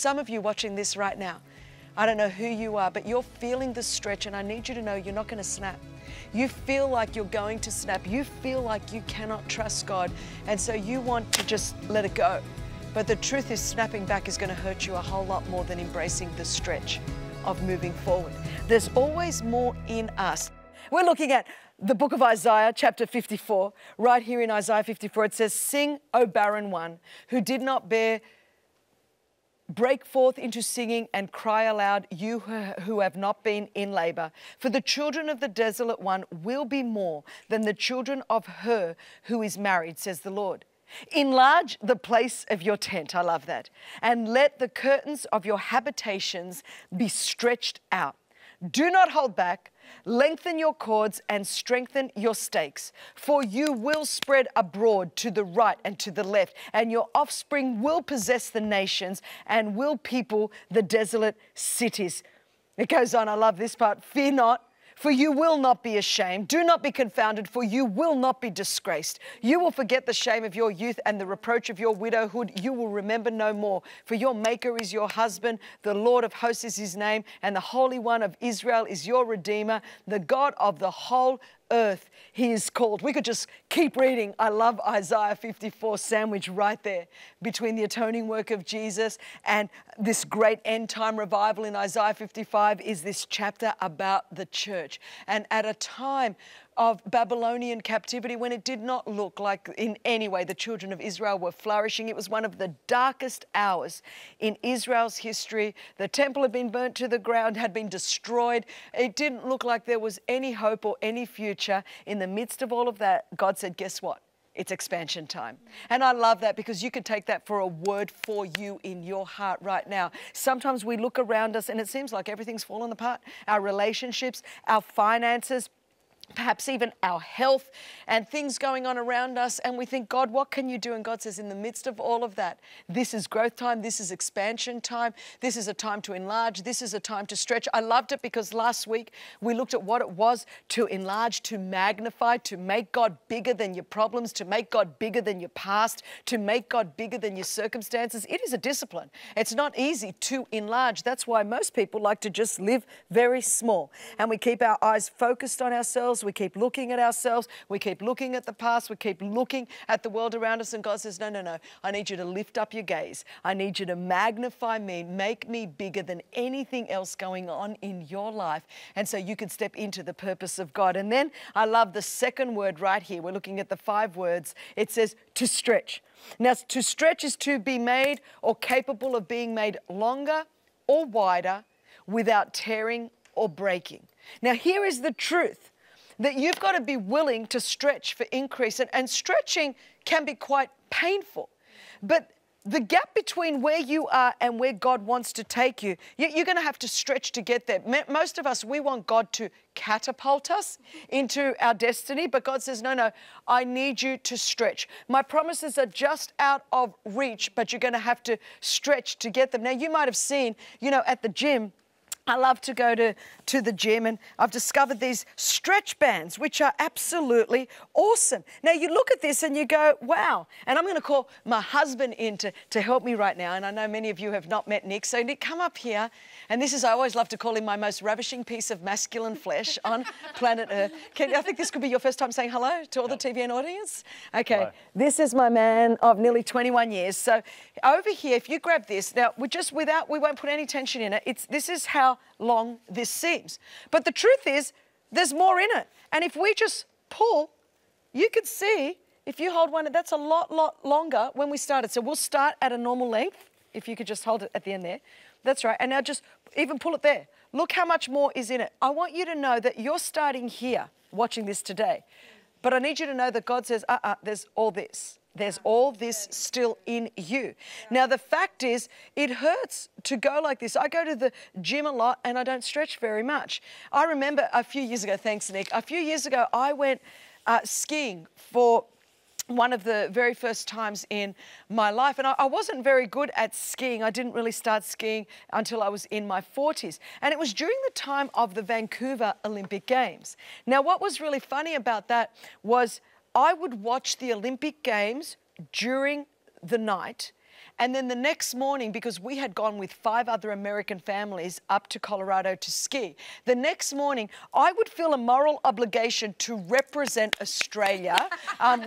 Some of you watching this right now, I don't know who you are, but you're feeling the stretch, and I need you to know you're not going to snap. You feel like you're going to snap. You feel like you cannot trust God, and so you want to just let it go. But the truth is, snapping back is going to hurt you a whole lot more than embracing the stretch of moving forward. There's always more in us. We're looking at the book of Isaiah, chapter 54. Right here in Isaiah 54, it says, "Sing, O barren one, who did not bear. Break forth into singing and cry aloud, you who have not been in labor. For the children of the desolate one will be more than the children of her who is married, says the Lord. Enlarge the place of your tent," I love that, "and let the curtains of your habitations be stretched out. Do not hold back. Lengthen your cords and strengthen your stakes, for you will spread abroad to the right and to the left, and your offspring will possess the nations and will people the desolate cities." It goes on, I love this part. "Fear not, for you will not be ashamed. Do not be confounded, for you will not be disgraced. You will forget the shame of your youth and the reproach of your widowhood. You will remember no more. For your Maker is your husband, the Lord of hosts is his name, and the Holy One of Israel is your Redeemer, the God of the whole earth he is called." We could just keep reading. I love Isaiah 54 sandwiched right there between the atoning work of Jesus and this great end time revival in Isaiah 55 is this chapter about the church. And at a time of Babylonian captivity, when it did not look like in any way the children of Israel were flourishing. It was one of the darkest hours in Israel's history. The temple had been burnt to the ground, had been destroyed. It didn't look like there was any hope or any future. In the midst of all of that, God said, guess what? It's expansion time. And I love that because you could take that for a word for you in your heart right now. Sometimes we look around us and it seems like everything's fallen apart. Our relationships, our finances, perhaps even our health and things going on around us, and we think, God, what can you do? And God says, in the midst of all of that, this is growth time, this is expansion time, this is a time to enlarge, this is a time to stretch. I loved it because last week we looked at what it was to enlarge, to magnify, to make God bigger than your problems, to make God bigger than your past, to make God bigger than your circumstances. It is a discipline. It's not easy to enlarge. That's why most people like to just live very small, and we keep our eyes focused on ourselves. We keep looking at ourselves. We keep looking at the past. We keep looking at the world around us. And God says, no, no, no. I need you to lift up your gaze. I need you to magnify me, make me bigger than anything else going on in your life. And so you can step into the purpose of God. And then I love the second word right here. We're looking at the 5 words. It says to stretch. Now, to stretch is to be made or capable of being made longer or wider without tearing or breaking. Now, here is the truth. That you've got to be willing to stretch for increase. And stretching can be quite painful. But the gap between where you are and where God wants to take you, you're going to have to stretch to get there. Most of us, we want God to catapult us into our destiny, but God says, no, no, I need you to stretch. My promises are just out of reach, but you're going to have to stretch to get them. Now, you might have seen, you know, at the gym, I love to go to the gym, and I've discovered these stretch bands, which are absolutely awesome. Now, you look at this and you go, wow. And I'm going to call my husband in to help me right now. And I know many of you have not met Nick. So, Nick, come up here. And this is, I always love to call him my most ravishing piece of masculine flesh on planet Earth. I think this could be your first time saying hello to all the TVN audience. Okay. Hello. This is my man of nearly 21 years. So, over here, if you grab this, now, we're just without, we won't put any tension in it. This is how long this seems. But the truth is, there's more in it. And if we just pull, you could see, if you hold one, that's a lot longer when we started. So we'll start at a normal length, if you could just hold it at the end there. That's right. And now just even pull it there. Look how much more is in it. I want you to know that you're starting here, watching this today. But I need you to know that God says, there's all this. There's all this still in you. Now, the fact is, it hurts to go like this. I go to the gym a lot and I don't stretch very much. I remember a few years ago, thanks, Nick, a few years ago, I went skiing for one of the very first times in my life. And I wasn't very good at skiing. I didn't really start skiing until I was in my 40s. And it was during the time of the Vancouver Olympic Games. Now, what was really funny about that was I would watch the Olympic Games during the night, And then the next morning, because we had gone with 5 other American families up to Colorado to ski, the next morning I would feel a moral obligation to represent Australia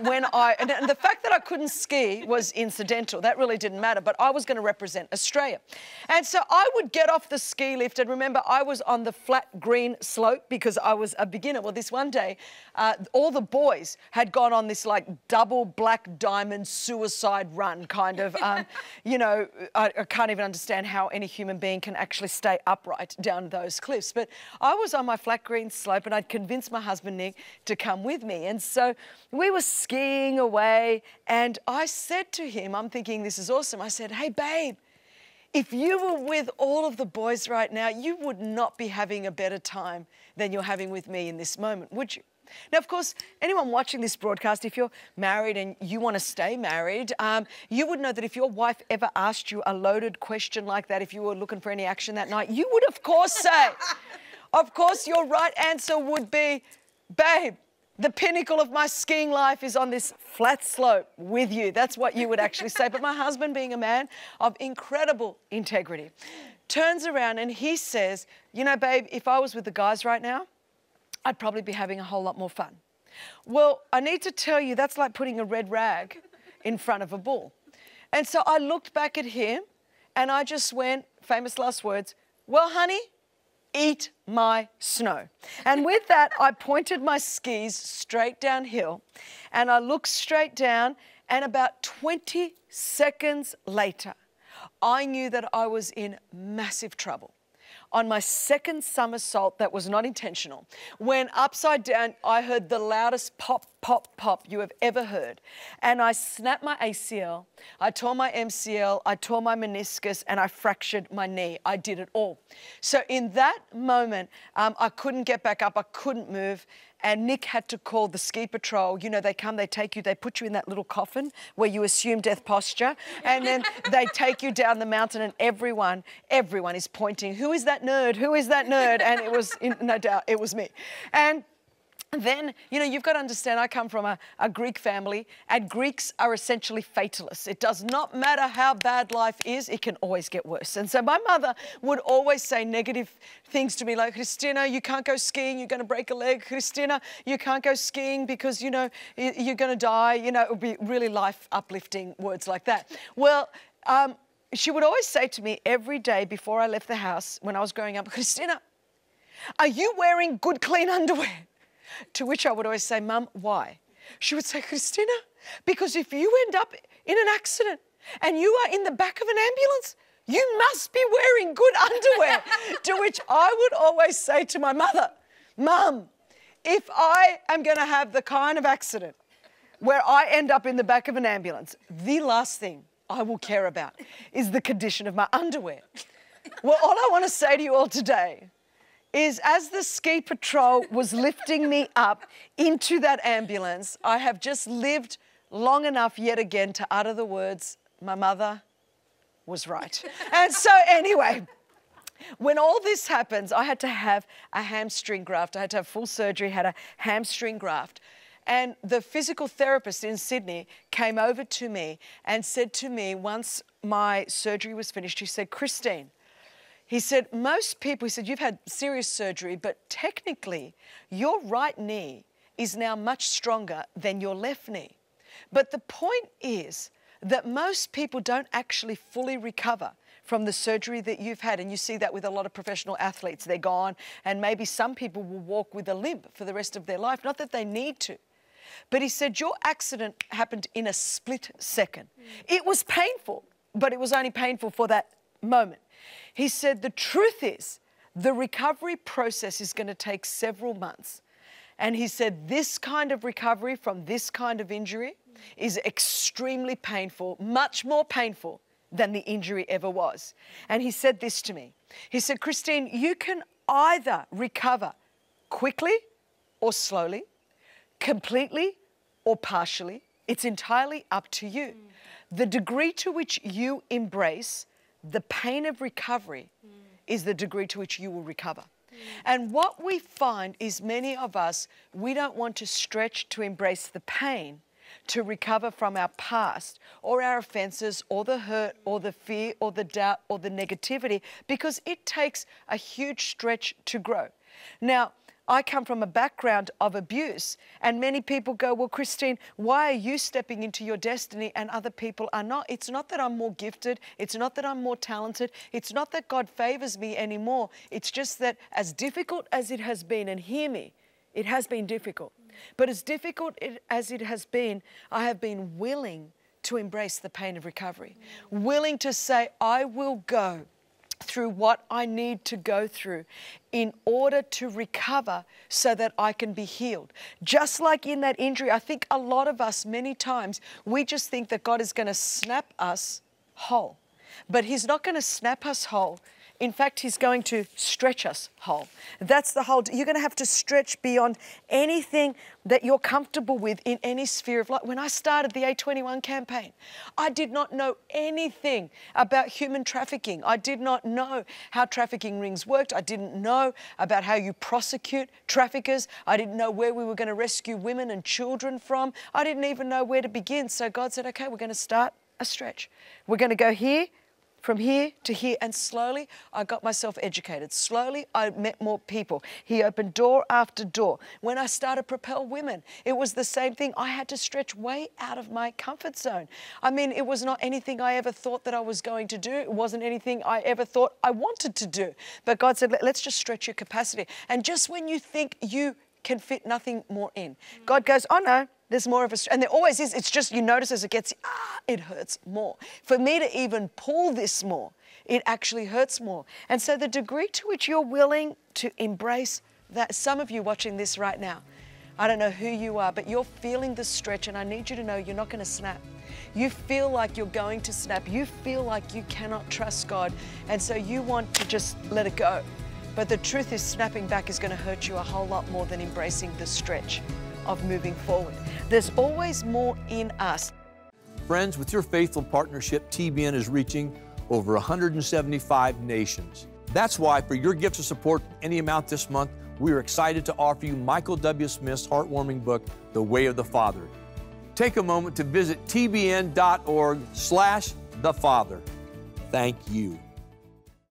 when I... And the fact that I couldn't ski was incidental. That really didn't matter, but I was going to represent Australia. And so I would get off the ski lift, and remember, I was on the flat green slope because I was a beginner. Well, this one day, all the boys had gone on this, like, double black diamond suicide run kind of... you know, I can't even understand how any human being can actually stay upright down those cliffs. But I was on my flat green slope, and I'd convinced my husband, Nick, to come with me. And so we were skiing away, and I said to him, I'm thinking this is awesome. I said, hey, babe, if you were with all of the boys right now, you would not be having a better time than you're having with me in this moment, would you? Now, of course, anyone watching this broadcast, if you're married and you want to stay married, you would know that if your wife ever asked you a loaded question like that, if you were looking for any action that night, you would, of course, say, of course, your right answer would be, babe, the pinnacle of my skiing life is on this flat slope with you. That's what you would actually say. But my husband, being a man of incredible integrity, turns around and he says, you know, babe, if I was with the guys right now, I'd probably be having a whole lot more fun. Well, I need to tell you, that's like putting a red rag in front of a bull. And so I looked back at him and I just went, famous last words, well, honey, eat my snow. And with that, I pointed my skis straight downhill and I looked straight down, and about 20 seconds later, I knew that I was in massive trouble. On my second somersault, that was not intentional, when upside down, I heard the loudest pop, pop, pop you have ever heard. And I snapped my ACL, I tore my MCL, I tore my meniscus, and I fractured my knee. I did it all. So in that moment, I couldn't get back up, I couldn't move, and Nick had to call the ski patrol. You know, they come, they take you, they put you in that little coffin where you assume death posture, and then they take you down the mountain, and everyone is pointing, who is that nerd? Who is that nerd? And it was, no doubt, it was me. And then, you know, you've got to understand, I come from a Greek family, and Greeks are essentially fatalists. It does not matter how bad life is, it can always get worse. And so my mother would always say negative things to me, like, Christina, you can't go skiing, you're going to break a leg. Christina, you can't go skiing because, you know, you're going to die. You know, it would be really life-uplifting words like that. Well, she would always say to me every day before I left the house when I was growing up, Christina, are you wearing good, clean underwear? To which I would always say, Mum, why? She would say, Christina, because if you end up in an accident and you are in the back of an ambulance, you must be wearing good underwear. To which I would always say to my mother, Mum, if I am going to have the kind of accident where I end up in the back of an ambulance, the last thing I will care about is the condition of my underwear. Well, all I want to say to you all today is, as the ski patrol was lifting me up into that ambulance, I have just lived long enough yet again to utter the words, my mother was right. And so anyway, when all this happens, I had to have a hamstring graft. I had to have full surgery, had a hamstring graft. And the physical therapist in Sydney came over to me and said to me, once my surgery was finished, he said, Christine, he said, most people, he said, you've had serious surgery, but technically your right knee is now much stronger than your left knee. But the point is that most people don't actually fully recover from the surgery that you've had. And you see that with a lot of professional athletes. They're gone, and maybe some people will walk with a limp for the rest of their life. Not that they need to. But he said, your accident happened in a split second. It was painful, but it was only painful for that moment. He said, the truth is, the recovery process is going to take several months. And he said, this kind of recovery from this kind of injury is extremely painful, much more painful than the injury ever was. And he said this to me. He said, Christine, you can either recover quickly or slowly, completely or partially. It's entirely up to you. The degree to which you embrace the pain of recovery is the degree to which you will recover. And what we find is many of us, we don't want to stretch to embrace the pain to recover from our past or our offences or the hurt or the fear or the doubt or the negativity, because it takes a huge stretch to grow. Now, I come from a background of abuse, and many people go, well, Christine, why are you stepping into your destiny and other people are not? It's not that I'm more gifted. It's not that I'm more talented. It's not that God favours me anymore. It's just that as difficult as it has been, and hear me, it has been difficult. But as difficult as it has been, I have been willing to embrace the pain of recovery, willing to say, I will go through what I need to go through in order to recover so that I can be healed. Just like in that injury, I think a lot of us, many times, we just think that God is going to snap us whole. But He's not going to snap us whole. In fact, He's going to stretch us whole. That's the whole. You're going to have to stretch beyond anything that you're comfortable with in any sphere of life. When I started the A21 campaign, I did not know anything about human trafficking. I did not know how trafficking rings worked. I didn't know about how you prosecute traffickers. I didn't know where we were going to rescue women and children from. I didn't even know where to begin. So God said, okay, we're going to start a stretch. We're going to go here, from here to here, and slowly I got myself educated. Slowly I met more people. He opened door after door. When I started Propel Women, it was the same thing. I had to stretch way out of my comfort zone. I mean, it was not anything I ever thought that I was going to do. It wasn't anything I ever thought I wanted to do. But God said, let's just stretch your capacity. And just when you think you can fit nothing more in, God goes, oh no, there's more of a, and there always is. It's just you notice as it gets, it hurts more. For me to even pull this more, it actually hurts more. And so the degree to which you're willing to embrace that, some of you watching this right now, I don't know who you are, but you're feeling the stretch, and I need you to know you're not going to snap. You feel like you're going to snap. You feel like you cannot trust God, and so you want to just let it go. But the truth is, snapping back is going to hurt you a whole lot more than embracing the stretch of moving forward. There's always more in us. Friends, with your faithful partnership, TBN is reaching over 175 nations. That's why, for your gift of support, any amount this month, we are excited to offer you Michael W. Smith's heartwarming book, The Way of the Father. Take a moment to visit tbn.org/thefather. Thank you.